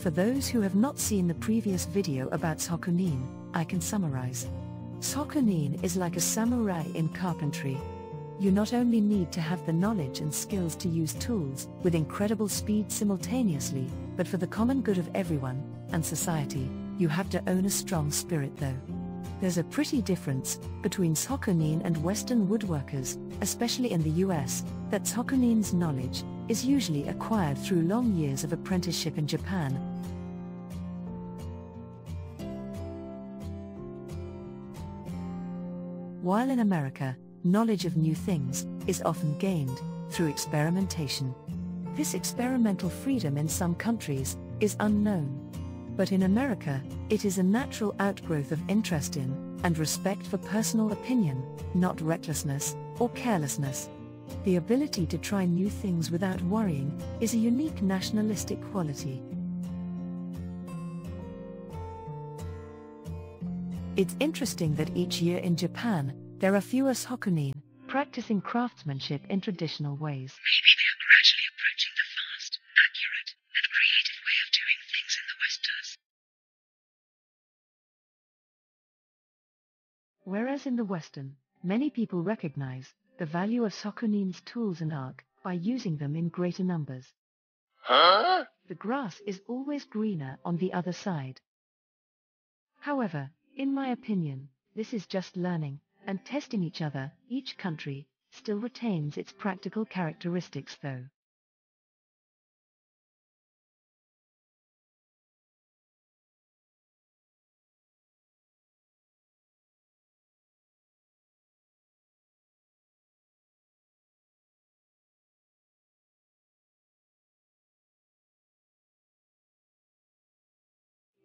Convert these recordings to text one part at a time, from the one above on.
For those who have not seen the previous video about Shokunin, I can summarize. Shokunin is like a samurai in carpentry. You not only need to have the knowledge and skills to use tools with incredible speed simultaneously, but for the common good of everyone, and society, you have to own a strong spirit though. There's a pretty difference between Shokunin and Western woodworkers, especially in the US, that Shokunin's knowledge is usually acquired through long years of apprenticeship in Japan. While in America, knowledge of new things is often gained through experimentation. This experimental freedom in some countries is unknown. But in America, it is a natural outgrowth of interest in and respect for personal opinion, not recklessness or carelessness. The ability to try new things without worrying is a unique nationalistic quality. It's interesting that each year in Japan, there are fewer Shokunin practicing craftsmanship in traditional ways. Maybe they are gradually approaching the fast, accurate, and creative way of doing things in the West does. Whereas in the Western, many people recognize the value of Shokunin's tools and art by using them in greater numbers. Huh? The grass is always greener on the other side. However, in my opinion, this is just learning and testing each other. Each country still retains its practical characteristics though.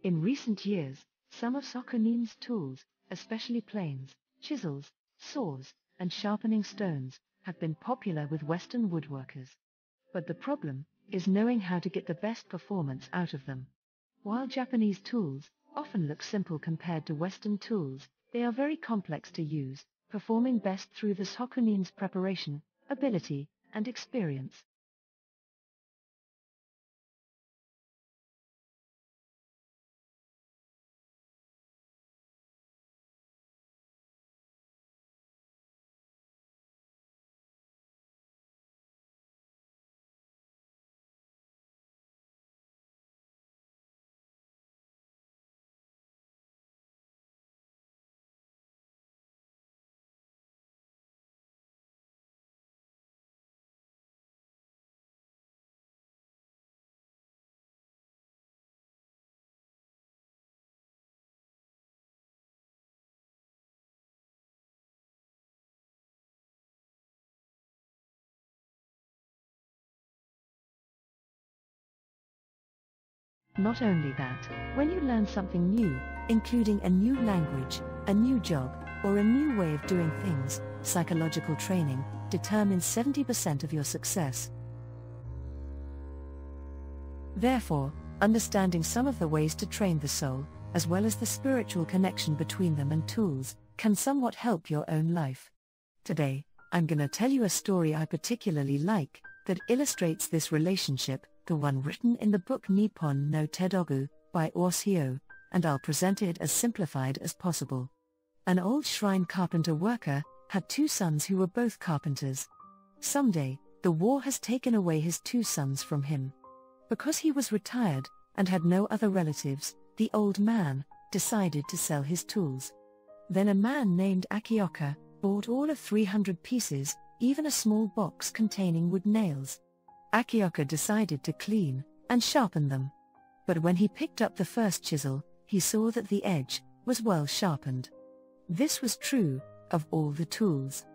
In recent years, some of Shokunin's tools, especially planes, chisels, saws, and sharpening stones, have been popular with Western woodworkers. But the problem is knowing how to get the best performance out of them. While Japanese tools often look simple compared to Western tools, they are very complex to use, performing best through the Shokunin's preparation, ability, and experience. Not only that, when you learn something new, including a new language, a new job, or a new way of doing things, psychological training determines 70% of your success. Therefore, understanding some of the ways to train the soul, as well as the spiritual connection between them and tools, can somewhat help your own life. Today, I'm gonna tell you a story I particularly like that illustrates this relationship, the one written in the book Nippon no Tedogu by Yoshio, and I'll present it as simplified as possible. An old shrine carpenter worker had two sons who were both carpenters. Someday, the war has taken away his two sons from him. Because he was retired and had no other relatives, the old man decided to sell his tools. Then a man named Akioka bought all of 300 pieces, even a small box containing wood nails. Akioka decided to clean and sharpen them. But when he picked up the first chisel, he saw that the edge was well sharpened. This was true of all the tools.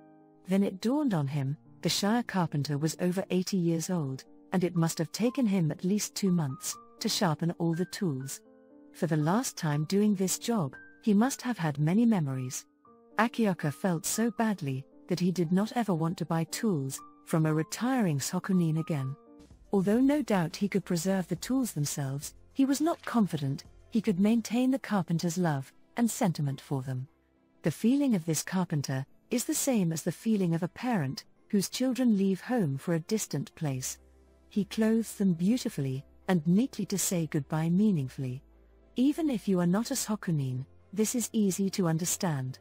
Then it dawned on him, the shire carpenter was over 80 years old, and it must have taken him at least 2 months to sharpen all the tools. For the last time doing this job, he must have had many memories. Akioka felt so badly that he did not ever want to buy tools from a retiring Shokunin again. Although no doubt he could preserve the tools themselves, he was not confident he could maintain the carpenter's love and sentiment for them. The feeling of this carpenter is the same as the feeling of a parent whose children leave home for a distant place. He clothes them beautifully and neatly to say goodbye meaningfully. Even if you are not a Shokunin, this is easy to understand.